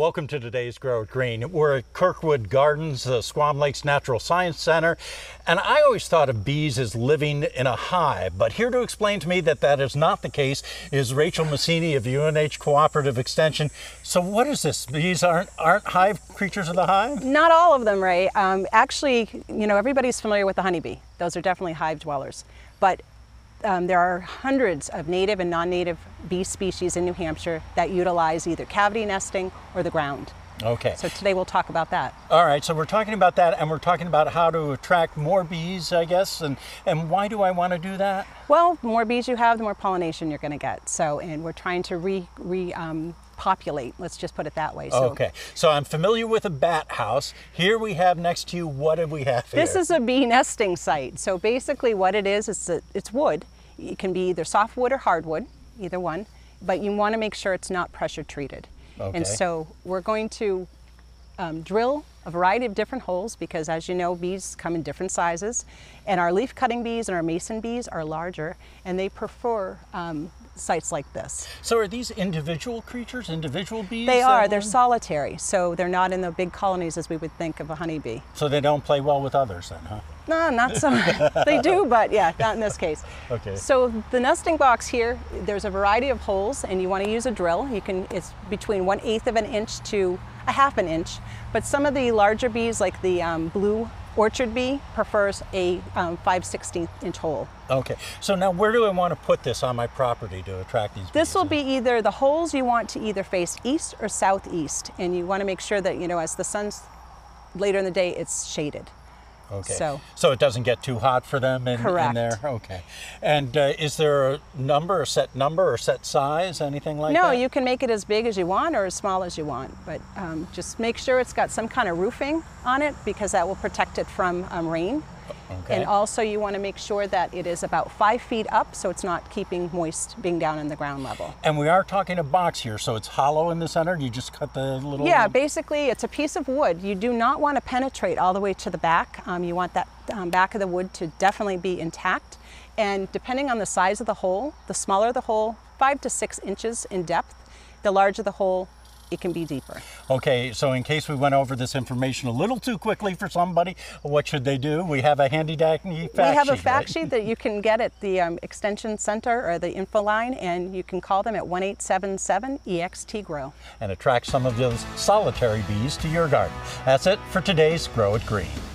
Welcome to today's Grow It Green. We're at Kirkwood Gardens, the Squam Lakes Natural Science Center, and I always thought of bees as living in a hive, but here to explain to me that that is not the case is Rachel Massini of UNH Cooperative Extension. So what is this? Bees aren't hive creatures of the hive? Not all of them, Ray. Actually, you know, everybody's familiar with the honeybee. Those are definitely hive dwellers, but there are hundreds of native and non-native bee species in New Hampshire that utilize either cavity nesting or the ground. Okay. So today we'll talk about that. All right, so we're talking about that, and we're talking about how to attract more bees, I guess, and why do I want to do that? Well, the more bees you have, the more pollination you're going to get. So, and we're trying to repopulate, let's just put it that way. So, okay, so I'm familiar with a bat house. Here we have next to you, what do we have here? This is a bee nesting site. So basically what it is, it's wood. It can be either soft wood or hardwood, either one, but you want to make sure it's not pressure treated. Okay. And so we're going to drill a variety of different holes because, as you know, bees come in different sizes, and our leaf cutting bees and our mason bees are larger, and they prefer sites like this. So are these individual creatures, individual bees? They are. They're solitary, so they're not in the big colonies as we would think of a honeybee. So they don't play well with others then, huh? No, not so much. They do, but yeah, not in this case. Okay. So the nesting box here, there's a variety of holes, and you want to use a drill. You can, it's between 1/8 of an inch to a 1/2 inch, but some of the larger bees, like the blue orchard bee, prefers a 5/16 inch hole. Okay, so now where do I want to put this on my property to attract these bees? This will be either the holes you want to either face east or southeast, and you want to make sure that, you know, as the sun's later in the day, it's shaded. Okay, so it doesn't get too hot for them in there? Okay. And is there a number, a set size, anything like that? No, you can make it as big as you want or as small as you want, but just make sure it's got some kind of roofing on it because that will protect it from rain. Okay. And also you want to make sure that it is about 5 feet up so it's not keeping moist being down in the ground level. And we are talking a box here, so it's hollow in the center. You just cut the little... Yeah, basically it's a piece of wood. You do not want to penetrate all the way to the back. You want that back of the wood to definitely be intact. And depending on the size of the hole, the smaller the hole, 5 to 6 inches in depth, the larger the hole, it can be deeper. Okay, so in case we went over this information a little too quickly for somebody, what should they do? We have a handy-dandy fact sheet. We have a fact sheet that you can get at the Extension Center or the info line, and you can call them at 1-877-EXT-GROW. And attract some of those solitary bees to your garden. That's it for today's Grow It Green.